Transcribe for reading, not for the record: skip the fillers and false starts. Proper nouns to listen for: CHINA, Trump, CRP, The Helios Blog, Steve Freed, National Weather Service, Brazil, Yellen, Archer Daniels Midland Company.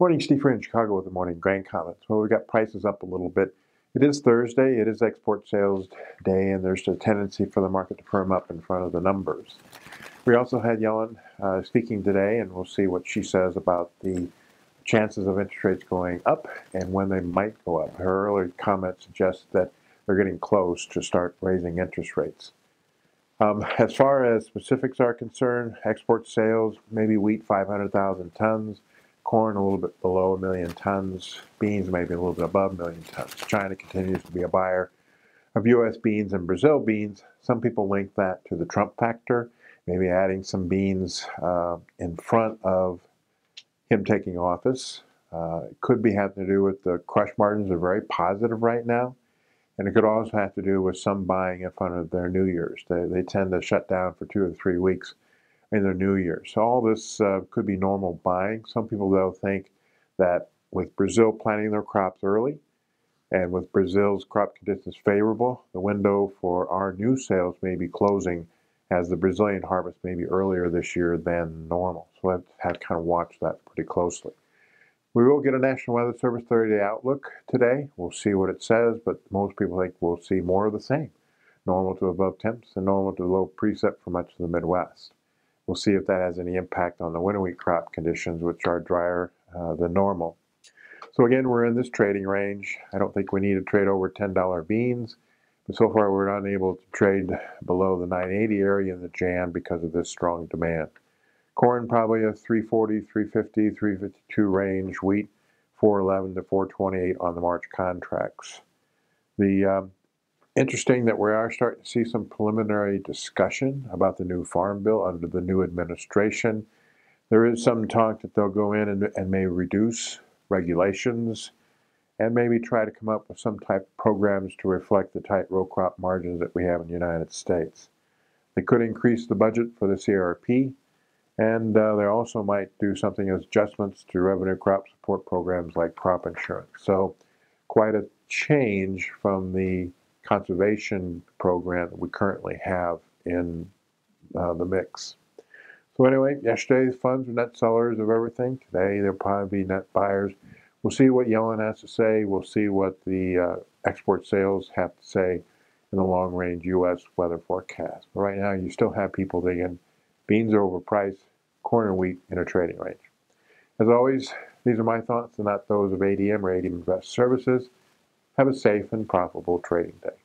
Morning, Steve Freed in Chicago with the morning grain comments. Well, we got prices up a little bit. It is Thursday. It is export sales day, and there's a tendency for the market to firm up in front of the numbers. We also had Yellen speaking today, and we'll see what she says about the chances of interest rates going up and when they might go up. Her earlier comment suggests that they're getting close to start raising interest rates. As far as specifics are concerned, export sales, maybe wheat 500,000 tons, corn a little bit below 1 million tons, beans maybe a little bit above 1 million tons. China continues to be a buyer of U.S. beans and Brazil beans. Some people link that to the Trump factor, maybe adding some beans in front of him taking office. It could be having to do with the crush margins are very positive right now. And it could also have to do with some buying in front of their New Year's. They tend to shut down for 2 or 3 weeks in their New Year. So all this could be normal buying. Some people, though, think that with Brazil planting their crops early and with Brazil's crop conditions favorable, the window for our new sales may be closing as the Brazilian harvest may be earlier this year than normal. So we'll have to kind of watch that pretty closely. We will get a National Weather Service 30-day outlook today. We'll see what it says, but most people think we'll see more of the same. Normal to above temps and normal to low precept for much of the Midwest. We'll see if that has any impact on the winter wheat crop conditions, which are drier than normal. So again, we're in this trading range. I don't think we need to trade over $10 beans, but so far we're unable to trade below the 980 area in the Jan because of this strong demand. Corn probably a 340, 350, 352 range. Wheat 411 to 428 on the March contracts. The interesting that we are starting to see some preliminary discussion about the new farm bill under the new administration. There is some talk that they'll go in and may reduce regulations and maybe try to come up with some type of programs to reflect the tight row crop margins that we have in the United States. They could increase the budget for the CRP. And they also might do something as adjustments to revenue crop support programs like crop insurance. So quite a change from the conservation program that we currently have in the mix. So anyway, yesterday's funds were net sellers of everything. Today they'll probably be net buyers. We'll see what Yellen has to say. We'll see what the export sales have to say in the long-range U.S. weather forecast. But right now you still have people thinking beans are overpriced, corn and wheat in a trading range. As always, these are my thoughts and not those of ADM or ADM Investor Services. Have a safe and profitable trading day.